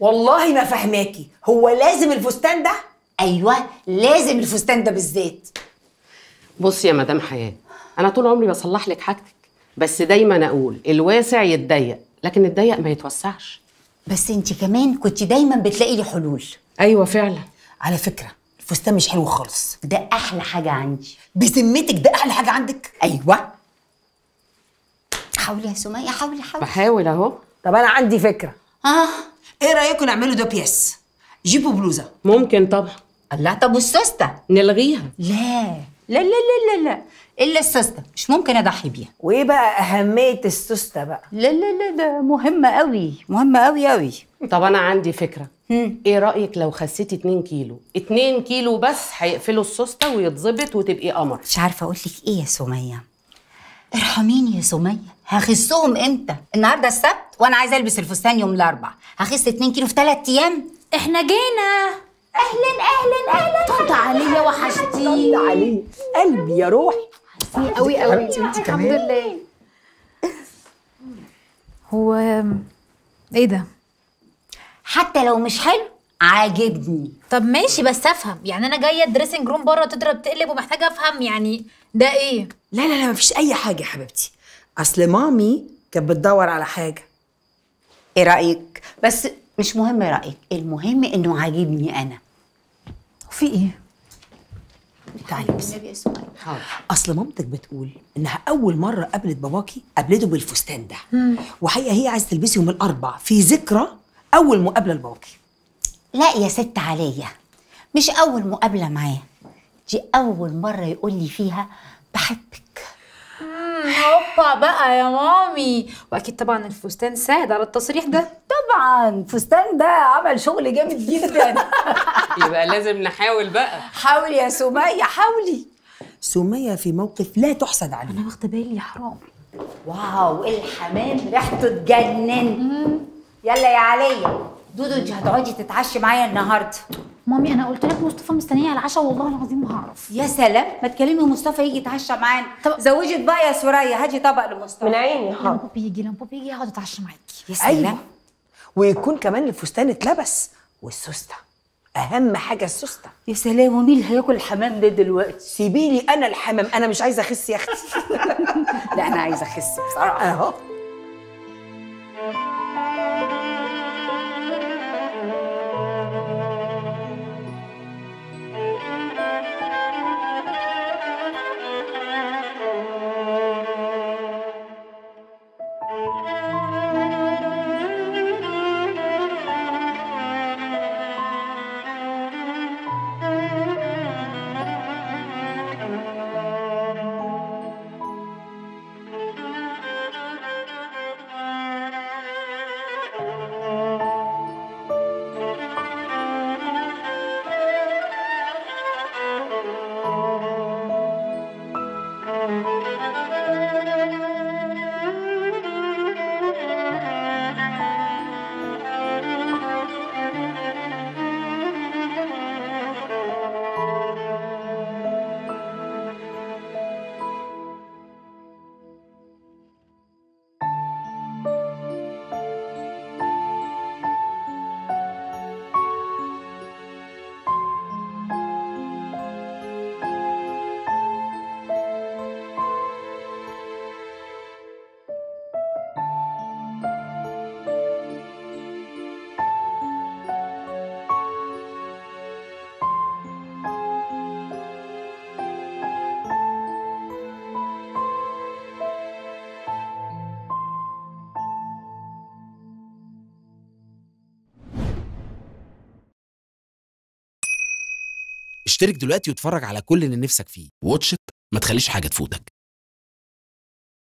والله ما فهماكي، هو لازم الفستان ده؟ ايوه لازم الفستان ده بالذات. بصي يا مدام حياه، انا طول عمري بصلح لك حاجتك، بس دايما اقول الواسع يتضيق لكن الضيق ما يتوسعش. بس انت كمان كنت دايما بتلاقي لي حلول. ايوه فعلا. على فكره الفستان مش حلو خالص. ده احلى حاجه عندي. بذمتك ده احلى حاجه عندك؟ ايوه. حاولي يا سميه، حاولي حاولي. بحاول اهو. طب انا عندي فكره. ايه رايكم نعمله ده بياس؟ جيبوا بلوزه. ممكن طبعا. الله. طب والسوسته نلغيها؟ لا لا لا لا لا, لا. الا السوسته مش ممكن اضحي بيها. وايه بقى اهميه السوسته بقى؟ لا لا لا ده مهمه قوي، مهمه قوي قوي. طب انا عندي فكره. ايه رايك لو خسيتي 2 كيلو؟ 2 كيلو بس هيقفلوا السوسته ويتظبط وتبقي قمر. مش عارفه اقول لك ايه يا سميه. ارحميني يا سميه، هخسهم امتى؟ النهارده السبت وانا عايزه البس الفستان يوم الاربعاء، هخس 2 كيلو في 3 ايام. احنا جينا. اهلا اهلا اهلا. طنط عليا وحشتيني. طنط عليا قلبي يا روحي. حسيتي قوي قوي انت كمان. الحمد لله. هو ايه ده؟ حتى لو مش حلو عاجبني. طب ماشي بس افهم، يعني انا جايه الدريسنج روم بره تضرب تقلب ومحتاجه افهم يعني ده ايه؟ لا لا لا مفيش اي حاجه يا حبيبتي، اصل مامي كانت بتدور على حاجه. ايه رايك؟ بس مش مهم رايك، المهم انه عاجبني انا. وفي ايه؟ تعالي بس. حاضر. اصل مامتك بتقول انها اول مره قابلت باباكي قابلته بالفستان ده. وحقيقه هي عايزه تلبسه يوم الاربعاء في ذكرى اول مقابله لباباكي. لا يا ست عليا، مش اول مقابله معاه، دي اول مره يقول لي فيها بحبك. هوبا بقى يا مامي. واكيد طبعا الفستان ساعد على التصريح ده. طبعا الفستان ده عمل شغل جامد جدا. يبقى لازم نحاول بقى. حاولي يا سميه حاولي. سميه في موقف لا تحسد عليه. انا واخده بالي يا حرام. واو الحمام ريحته تجنن. يلا يا عليا. دودو انت هتقعدي تتعشي معايا النهارده. مامي انا قلت لك مصطفى مستنيه على العشاء والله العظيم ما هعرف. يا سلام، ما تكلمي مصطفى يجي يتعشى معانا. طب زوجت بقى يا سوريا، هاتي طبق لمصطفى. من عيني يا حاضر. لما بابي يجي، هقعد اتعشى معاكي. يا سلام. أيوة. ويكون كمان الفستان اتلبس والسوسته، اهم حاجه السوسته. يا سلام، ومين اللي هياكل الحمام ده دلوقتي؟ سيبيلي انا الحمام، انا مش عايزه اخس يا اختي. لا انا عايزه اخس بصراحه اهو. اشترك دلوقتي واتفرج على كل اللي نفسك فيه. واتشت، ما تخليش حاجة تفوتك.